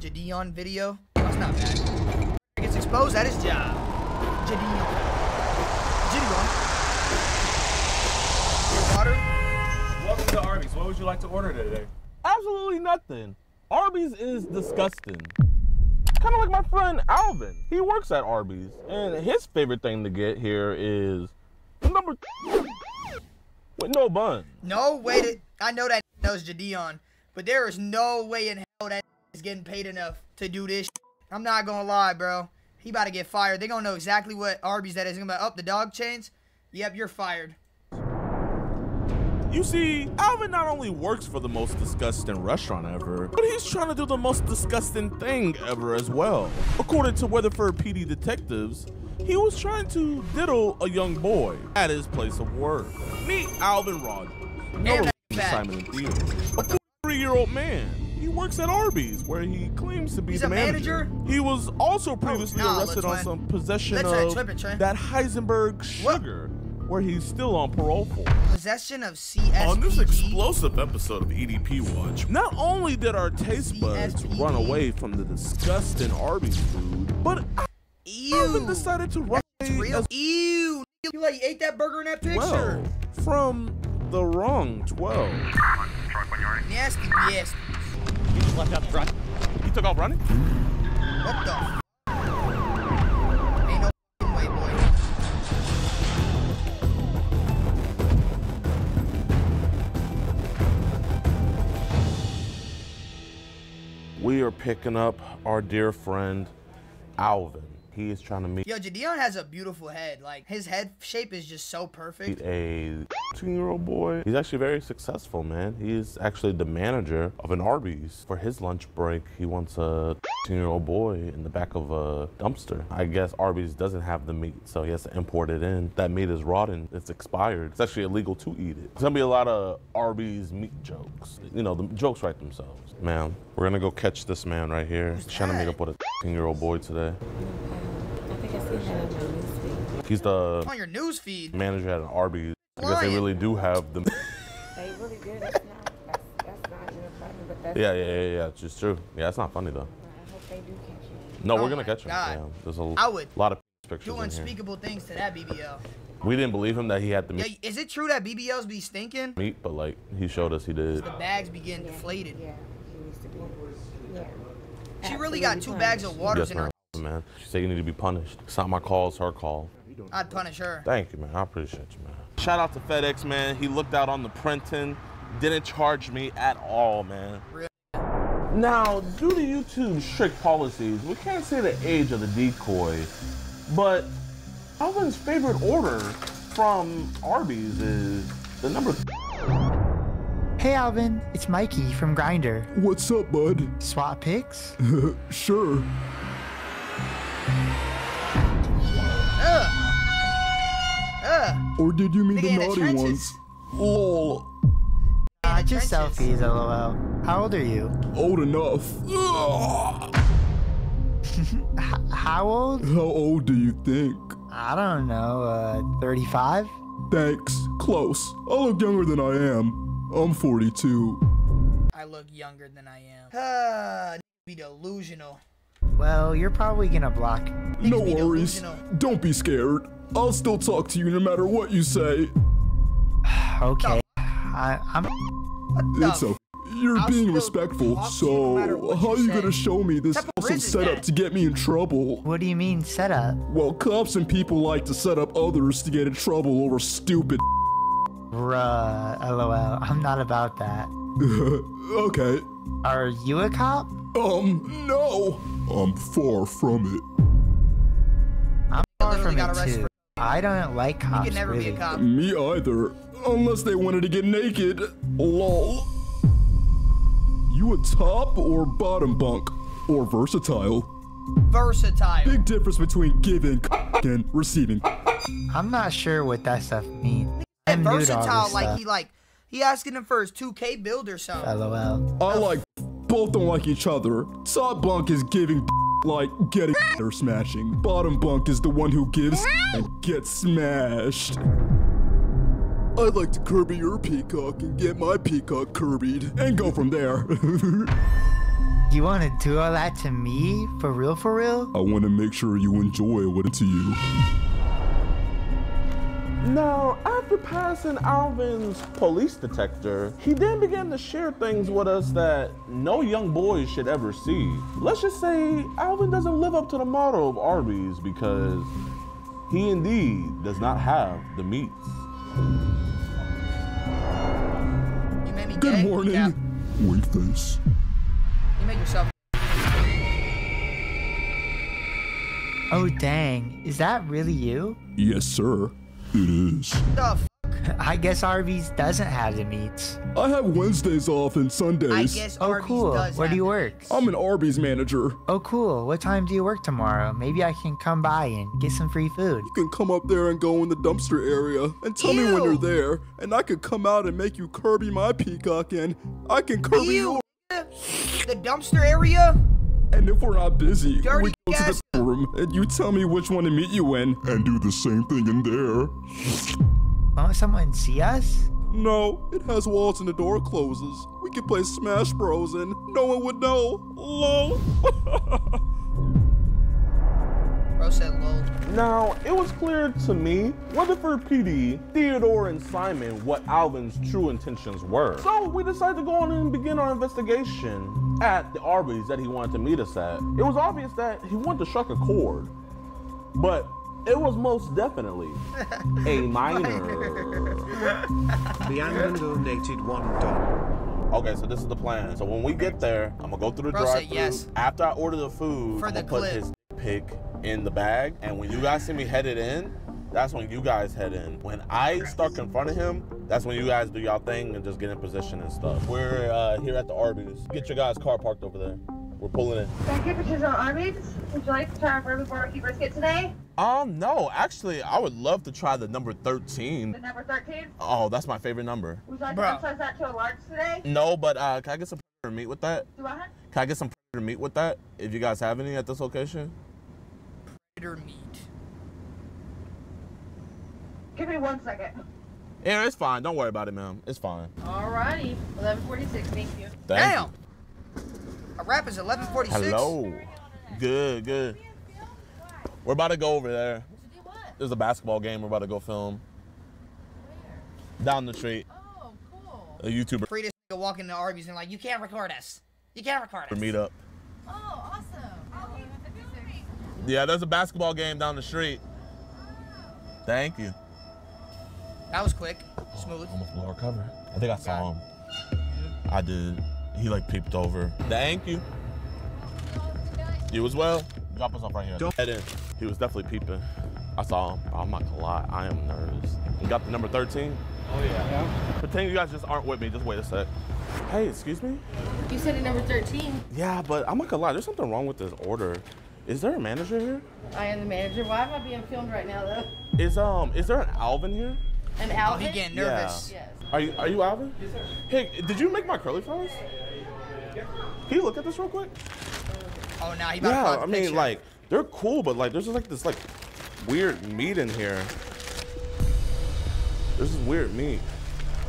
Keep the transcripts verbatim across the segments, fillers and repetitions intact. JiDion video. That's not bad. He gets exposed at his job. JiDion. JiDion. Water. Welcome to Arby's. What would you like to order today? Absolutely nothing. Arby's is disgusting. Kind of like my friend Alvin. He works at Arby's, and his favorite thing to get here is number with no bun. No way that I know that knows JiDion, but there is no way in hell that is getting paid enough to do this. I'm not gonna lie, bro. He about to get fired. They gonna know exactly what Arby's that is. They're gonna be up the dog chains. Yep, you're fired. You see, Alvin not only works for the most disgusting restaurant ever, but he's trying to do the most disgusting thing ever as well. According to Weatherford P D detectives, he was trying to diddle a young boy at his place of work. Meet Alvin Rodgers, no Simon and Theo, a forty-three-year-old man. He works at Arby's, where he claims to be he's the manager. manager. He was also previously oh, no, arrested on some possession let's of let's it, that Heisenberg sugar. What? Where he's still on parole for. Possession of C S P D. On this explosive episode of E D P Watch, not only did our taste buds C S P D run away from the disgusting Arby's food, but Alvin decided to run away as Ew. You like ate that burger in that picture? Well, from the wrong twelve. Nasty, yes. He just left out the truck. He took off running? What the? We are picking up our dear friend, Alvin. He is trying to meet- Yo, JiDion has a beautiful head. Like, his head shape is just so perfect. He's a two-year-old boy. He's actually very successful, man. He is actually the manager of an Arby's. For his lunch break, he wants a two-year-old boy in the back of a dumpster. I guess Arby's doesn't have the meat, so he has to import it in. That meat is rotten. It's expired. It's actually illegal to eat it. There's gonna be a lot of Arby's meat jokes. You know, the jokes write themselves. Man, we're gonna go catch this man right here. He's trying to meet up with a ten-year-old boy today. He's the on your news feed. Manager at an Arby's. I guess they really do have the They really do. That's not that's, that's not even funny, but that's yeah, yeah, yeah, yeah, it's just true. Yeah, that's not funny though. I hope they do catch you. No, oh we're gonna catch him. Yeah, there's a I would lot of pictures. Do unspeakable in here. Things to that B B L. We didn't believe him that he had the meat. Yeah, is it true that B B Ls be stinking? Meat, but like he showed us he did. The bags be getting yeah, deflated. Yeah, he needs to be. Yeah. She really got two bags of waters yes, in her. Man, she said you need to be punished. It's not my call, it's her call. I'd punish her. Thank you, man. I appreciate you, man. Shout out to FedEx, man. He looked out on the printing, didn't charge me at all, man. Real. Now, due to YouTube's strict policies, we can't say the age of the decoy, but Alvin's favorite order from Arby's is the number. Hey Alvin, it's Mikey from Grindr. What's up, bud? Swap pics? Sure. Ugh. Ugh. Or did you mean the, the naughty the ones? Lol. Uh, just selfies, lol. How old are you? Old enough. How old? How old do you think? I don't know, uh, thirty-five? Thanks, close. I look younger than I am. I'm forty-two. I look younger than I am. Uh, be delusional. Well, you're probably gonna block. Things no worries. Don't be scared. I'll still talk to you no matter what you say. Okay. I, I'm. It's okay. You're I'll being respectful. So no how you, you gonna show me this awesome setup that? to get me in trouble? What do you mean setup? Well, cops and people like to set up others to get in trouble over stupid. Bruh. Lol. I'm not about that. Okay. Are you a cop? Um, no. I'm far from it. I'm far from it too. I don't like cops. You can never really be a cop. Me either, unless they wanted to get naked. Lol. You a top or bottom bunk, or versatile? Versatile. Big difference between giving and receiving. I'm not sure what that stuff means. And I'm versatile, like stuff. he like he asking him for his two K build or something. Lol. I like. Both don't like each other. Top bunk is giving like getting or smashing. Bottom bunk is the one who gives and gets smashed. I'd like to Kirby your peacock and get my peacock Kirby'd and go from there. You want to do all that to me? For real, for real? I want to make sure you enjoy what it's to you. Now, after passing Alvin's police detector, he then began to share things with us that no young boy should ever see. Let's just say Alvin doesn't live up to the motto of Arby's because he indeed does not have the meats. You made me Good gay. morning. Yeah. Wait, face. You made yourself. Oh, dang. Is that really you? Yes, sir. It is. The f I guess Arby's doesn't have the meats. I have Wednesdays off and Sundays. I guess oh, Arby's cool. Does Where do you work? I'm an Arby's manager. Oh, cool. What time do you work tomorrow? Maybe I can come by and get some free food. You can come up there and go in the dumpster area and tell Ew. me when you're there, and I could come out and make you Kirby my peacock, and I can Kirby you. The dumpster area? And if we're not busy, Dirty we go to the room and you tell me which one to meet you in. And do the same thing in there. Won't someone see us? No, it has walls and the door closes. We could play Smash Bros and no one would know. Lol. Bro said lol. Now, it was clear to me, Weatherford P D, Theodore, and Simon what Alvin's true intentions were. So we decided to go on and begin our investigation at the Arby's that he wanted to meet us at. It was obvious that he wanted to strike a chord, but it was most definitely a minor. Leandro donated one dollar. Okay, so this is the plan. So when we get there, I'm gonna go through the drive-thru. Yes. After I order the food, I'm gonna put his pick in the bag, and when you guys see me headed in, that's when you guys head in. When I start confronting him, that's when you guys do y'all thing and just get in position and stuff. We're uh, here at the Arby's. Get your guys' car parked over there. We're pulling in. Thank you for choosing Arby's. Would you like to try our bourbon barbecue brisket today? Um, no, actually, I would love to try the number thirteen. The number thirteen? Oh, that's my favorite number. Would you like to upsize that to a large today? No, but uh, can I get some meat with that? Do I? Can I get some meat with that? If you guys have any at this location? Predator meat. Give me one second. Yeah, it's fine. Don't worry about it, ma'am. It's fine. Alrighty. eleven forty-six. Thank you. Thank Damn. You. A wrap is eleven forty-six. Hello. Good, good. We're about to go over there. There's a basketball game. We're about to go film. Where? Down the street. Oh, cool. A YouTuber. Free to walk into Arby's and like, you can't record us. You can't record us. For meet up. Oh, awesome. I'll be with the music. Yeah, there's a basketball game down the street. Thank you. That was quick, smooth. Oh, almost lower cover. I think I saw him. I did. He like peeped over. Thank you. You as well. Drop us off right here. Don't head in. He was definitely peeping. I saw him. I'm not gonna lie, I am nervous. You got the number thirteen? Oh yeah. yeah. Pretend you guys just aren't with me. Just wait a sec. Hey, excuse me? You said the number thirteen. Yeah, but I'm not gonna lie, there's something wrong with this order. Is there a manager here? I am the manager. Why am I being filmed right now though? Is um is there an Alvin here? And Alvin? Oh, he getting nervous. Yeah. Yes. Are you are you Alvin? Yes, sir. Hey, did you make my curly fries? Yeah. Can you look at this real quick? Oh, now nah, he about yeah, to Yeah, I mean, picture. like, they're cool, but like, there's just like this like weird meat in here. There's this weird meat.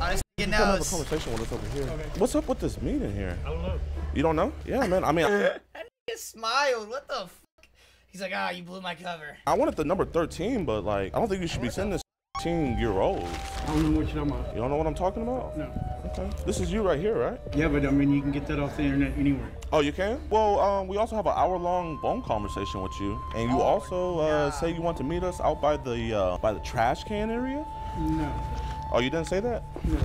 Oh, this you knows. Have a conversation with us over here. Okay. What's up with this meat in here? I don't know. You don't know? Yeah, man. I mean, I... that nigga smiled. What the fuck? He's like, ah, oh, you blew my cover. I wanted the number thirteen, but like, I don't think you should be sending this. thirteen year olds. I don't know what you're talking about. You don't know what I'm talking about? No. Okay. This is you right here, right? Yeah, but I mean, you can get that off the internet anywhere. Oh, you can? Well, um, we also have an hour long phone conversation with you. And you oh, also uh, say you want to meet us out by the uh, by the trash can area? No. Oh, you didn't say that? No.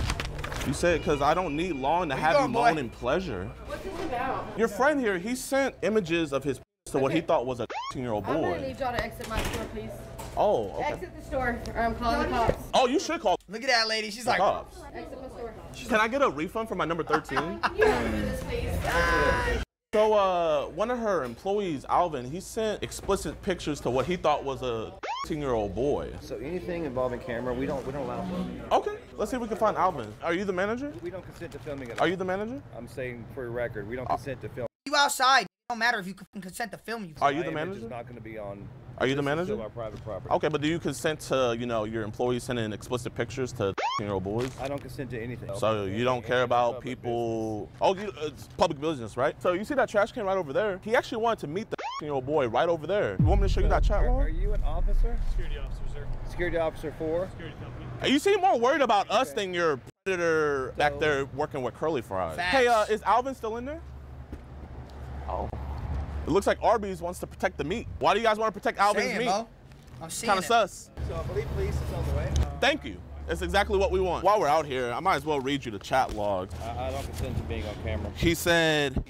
You said, because I don't need long to Where have you, you moan in pleasure. What's this about? Your friend here, he sent images of his to okay. what he thought was a thirteen year old boy. I'm going to need y'all to exit my store, please. Oh, okay. Exit the store, or I'm calling the cops. Oh, you should call. Look at that lady. She's like, cops. Exit the store. Can I get a refund for my number thirteen? So, uh, one of her employees, Alvin, he sent explicit pictures to what he thought was a thirteen year old boy. So anything involving camera, we don't, we don't allow filming. Okay, let's see if we can find Alvin. Are you the manager? We don't consent to filming at all. Are you the manager? I'm saying for your record, we don't consent to film. You outside. It don't matter if you consent to film. You. Are you the manager? It's not going to be on Are you the manager? Our private property. Okay, but do you consent to, you know, your employees sending explicit pictures to ten-year-old boys? I don't consent to anything. So you don't care about people? Oh, you, it's public business, right? So you see that trash can right over there? He actually wanted to meet the ten-year-old boy right over there. You want me to show you that chat log? Are you an officer? Security officer, sir. Security officer for? Security company. You seem more worried about us than your predator back there working with curly fries. Hey, uh, is Alvin still in there? Oh. It looks like Arby's wants to protect the meat. Why do you guys want to protect Alvin's saying, meat? Bro. I'm seeing it. Kind of sus. So I believe police is on the way. Uh, Thank you. That's exactly what we want. While we're out here, I might as well read you the chat log. I, I don't consent to being on camera. He said,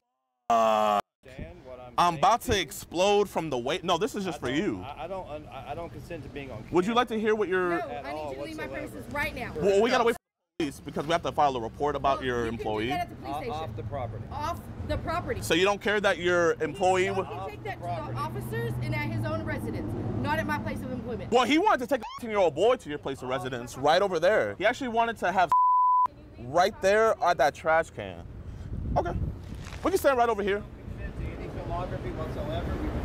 uh, Dan, what I'm, I'm about to, to explode from the weight. No, this is just I for you. I, I don't I, I don't consent to being on camera. Would you like to hear what your... No, I need you to leave my premises right now. Well, we got to wait for the police because we have to file a report about no, your you employee. Can do that at the police uh, off the property. Off the property. So you don't care that your employee would take that to the officers and at his own residence, not at my place of employment. Well, he wanted to take a ten-year-old boy to your place of residence, right over there. He actually wanted to have right there at that trash can. Okay, we can stand right over here.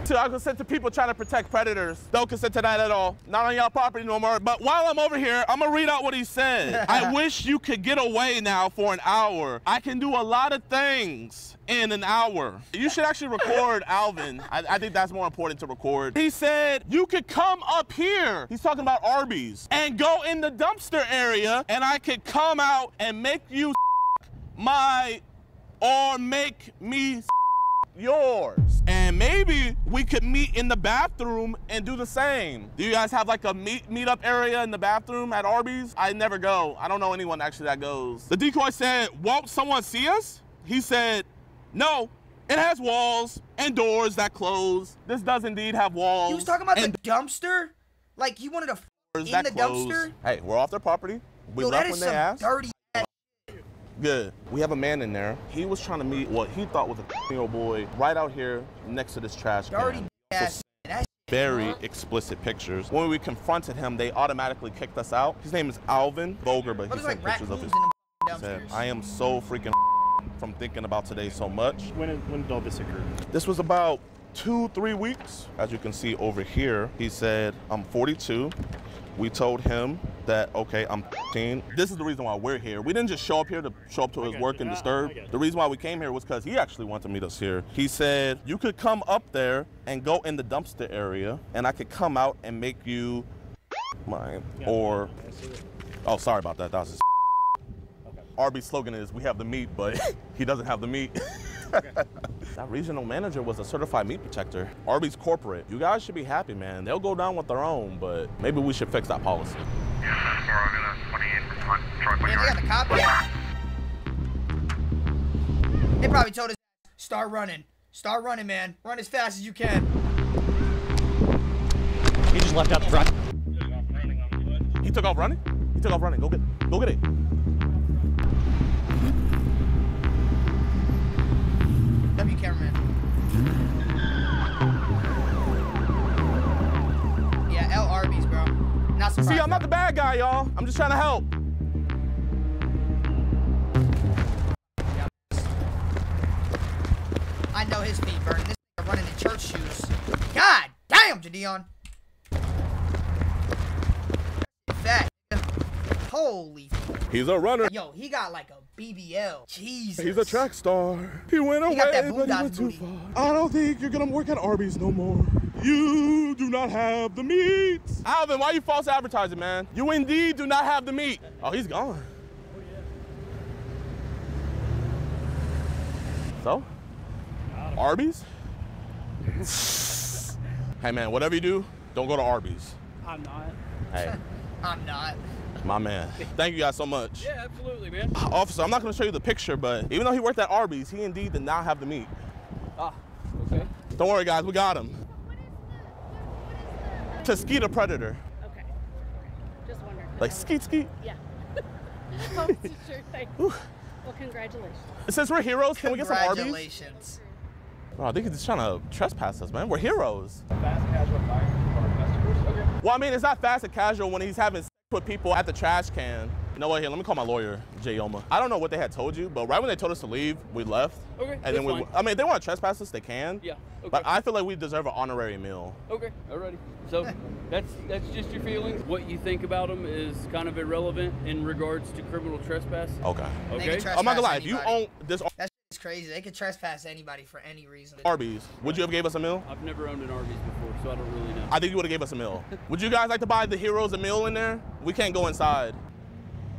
So I consent to people trying to protect predators. Don't consent to that at all. Not on y'all property no more. But while I'm over here, I'm gonna read out what he said. I wish you could get away now for an hour. I can do a lot of things in an hour. You should actually record Alvin. I, I think that's more important to record. He said, you could come up here. He's talking about Arby's. And go in the dumpster area and I could come out and make you my, or make me yours, and maybe we could meet in the bathroom and do the same. Do you guys have like a meet meetup area in the bathroom at Arby's? I never go. I don't know anyone actually that goes. The decoy said, won't someone see us? He said, no, it has walls and doors that close. This does indeed have walls. He was talking about the dumpster? Like he wanted to f in the close. dumpster? Hey, we're off their property. We Yo, left that is when some they asked. Dirty Good. We have a man in there. He was trying to meet what he thought was a ten-year-old boy right out here next to this trash can. Dirty ass. Very explicit pictures. When we confronted him, they automatically kicked us out. His name is Alvin Vogler, but he sent pictures of his said, I am so freaking from thinking about today so much. When when did all this occur? This was about two, three weeks. As you can see over here, he said, I'm forty-two. We told him that, okay, I'm fifteen. This is the reason why we're here. We didn't just show up here to show up to his work and disturb. The reason why we came here was because he actually wanted to meet us here. He said, you could come up there and go in the dumpster area, and I could come out and make you mine. Or, oh, sorry about that. That was his okay. Arby's slogan is, we have the meat, but he doesn't have the meat. Okay. That regional manager was a certified meat protector. Arby's corporate. You guys should be happy, man. They'll go down with their own, but maybe we should fix that policy. Yeah, we're all gonna twenty-eight, twenty-eight. Yeah, they got the cop. Yeah. They probably told us, start running. Start running, man. Run as fast as you can. He just left out the front. He took off running? He took off running. Go get, go get it. W cameraman. Yeah, L Arby's, bro. Not surprised. See, I'm not the bad guy, y'all. I'm just trying to help. I know his feet burning. This nigga running in church shoes. God damn, JiDion. That. Holy. He's a runner. Yo, he got like a B B L. Jesus. He's a track star. He went he away, but he went too far. I don't think you're gonna work at Arby's no more. You do not have the meat. Alvin, why are you false advertising, man? You indeed do not have the meat. Oh, he's gone. Oh, yeah. So? Arby's? Hey, man, whatever you do, don't go to Arby's. I'm not. Hey. I'm not. My man. Thank you guys so much. Yeah, absolutely, man. Officer, I'm not going to show you the picture, but even though he worked at Arby's, he indeed did not have the meat. Ah, okay. Don't worry, guys. We got him. What is the, what is the... Tuskita predator. Okay. Okay. Just wondering. Like skeet skeet? Yeah. Well, congratulations. Since we're heroes, can we get some Arby's? Congratulations. Oh, I think he's just trying to trespass us, man. We're heroes. Fast casual fire for our customers. Okay. Well, I mean, it's not fast and casual when he's having put people at the trash can. You know what? Here, let me call my lawyer, Jay Yoma. I don't know what they had told you, but right when they told us to leave, we left. Okay. And then we, fine. I mean, if they want to trespass us, they can. Yeah. Okay. But I feel like we deserve an honorary meal. Okay. Alrighty. So that's that's just your feelings. What you think about them is kind of irrelevant in regards to criminal trespass. Okay. Okay. I'm not gonna lie. If you own this. That's It's crazy. They could trespass anybody for any reason. Arby's. Would you have gave us a meal? I've never owned an Arby's before, so I don't really know. I think you would have gave us a meal. Would you guys like to buy the heroes a meal in there? We can't go inside.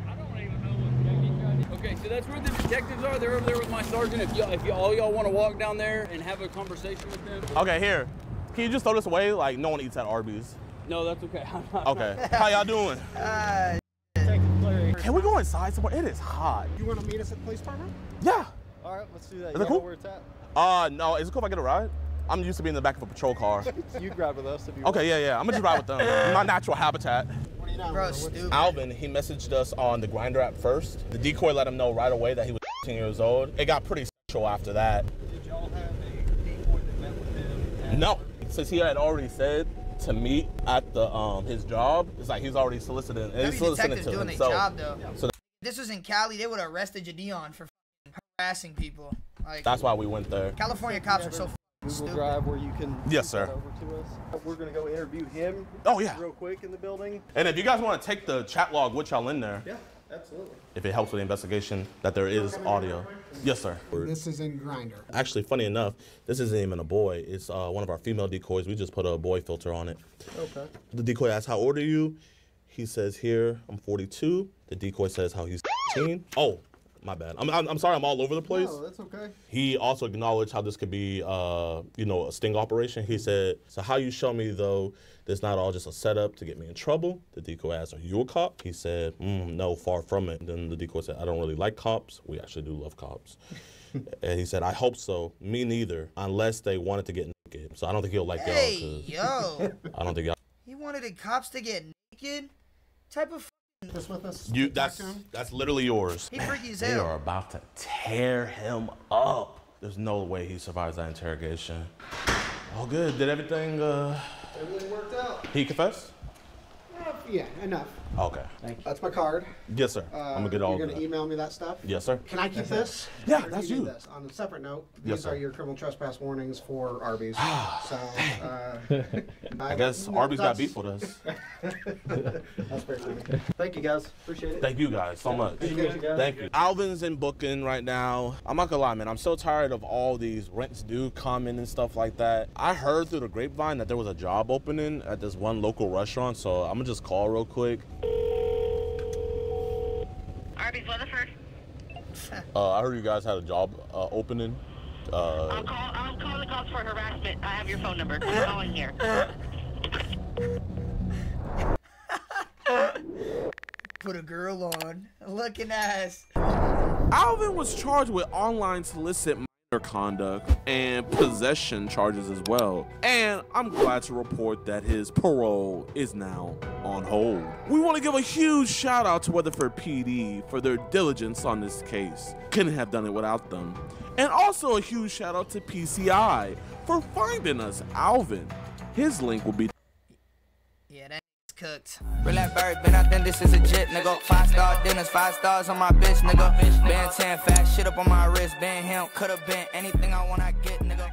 I don't even know what. Okay, so that's where the detectives are. They're over there with my sergeant. If, you, if you, all y'all want to walk down there and have a conversation with them. Okay, here. Can you just throw this away? Like, no one eats at Arby's. No, that's okay. I'm not okay. How y'all doing? Uh, Can we go inside somewhere? It is hot. You want to meet us at the police department? Yeah. All right, let's do that. Is you it cool? Where it's at? Uh, no, is it cool if I get a ride? I'm used to being in the back of a patrol car. You grab with us if you want. Okay, yeah, yeah. I'm going to just ride with them. My natural habitat. What do you know? Bro, stupid. Alvin, he messaged us on the Grindr app first. The decoy let him know right away that he was fifteen years old. It got pretty sexual after that. Did y'all have a decoy that met with him? No. Since he had already said to meet at the um his job, it's like he's already solicited. He's soliciting to doing himself. Job, though. Yeah. So this was in Cali. They would have arrested JiDion for harassing people. Like, that's why we went there. California cops are so f Google stupid. Drive where you can. Yes, sir. Over to us. We're gonna go interview him. Oh yeah. Real quick in the building. And if you guys want to take the chat log with y'all in there. Yeah, absolutely. If it helps with the investigation, that there is audio. Yes, sir. This is in Grindr. Actually, funny enough, this isn't even a boy. It's uh, one of our female decoys. We just put a boy filter on it. Okay. The decoy asks, "How old are you?" He says, "Here, I'm forty-two." The decoy says, "How he's fifteen." Oh. My bad. I'm, I'm I'm sorry. I'm all over the place. No, that's okay. He also acknowledged how this could be, uh, you know, a sting operation. He said, "So how you show me though? That's not all just a setup to get me in trouble." The decoy asked, "Are you a cop?" He said, mm, "No, far from it." Then the decoy said, "I don't really like cops. We actually do love cops." And he said, "I hope so. Me neither. Unless they wanted to get naked. So I don't think he'll like hey, y'all." Hey, yo. I don't think y'all. He wanted the cops to get naked. Type of. This with us. You, that's, that's literally yours. He freaky as hell. They are about to tear him up. There's no way he survives that interrogation. All good. Did everything, uh... everything worked out. He confessed? Uh, yeah, enough. Okay. Thank you. That's my card. Yes, sir. Uh, I'm going to get all of it. You're going to email me that stuff? Yes, sir. Can I keep this? Yeah, that's you. This? On a separate note, these yes, are your criminal trespass warnings for Arby's. So, uh, I guess I, Arby's got beef with us. That's pretty funny. Thank you, guys. Appreciate it. Thank you guys so much. Thank you, guys. Thank you. Alvin's in booking right now. I'm not going to lie, man. I'm so tired of all these rents due comment and stuff like that. I heard through the grapevine that there was a job opening at this one local restaurant, so I'm going to just call real quick. Arby's Weatherford. uh, I heard you guys had a job uh, opening. Uh, I'll call. I'll call the cops for harassment. I have your phone number. I'm calling here. Put a girl on. Looking ass. Alvin was charged with online solicit minor conduct and possession charges as well. And I'm glad to report that his parole is now on hold. We want to give a huge shout out to Weatherford P D for their diligence on this case. Couldn't have done it without them. And also a huge shout out to P C I for finding us Alvin. His link will be. Yeah, that's cooked. Relax, bird, been out then this is a jit, nigga. Five star dinners, five stars on my bitch, nigga. Been ten fat shit up on my wrist, been him, could have been anything I want, I get, nigga.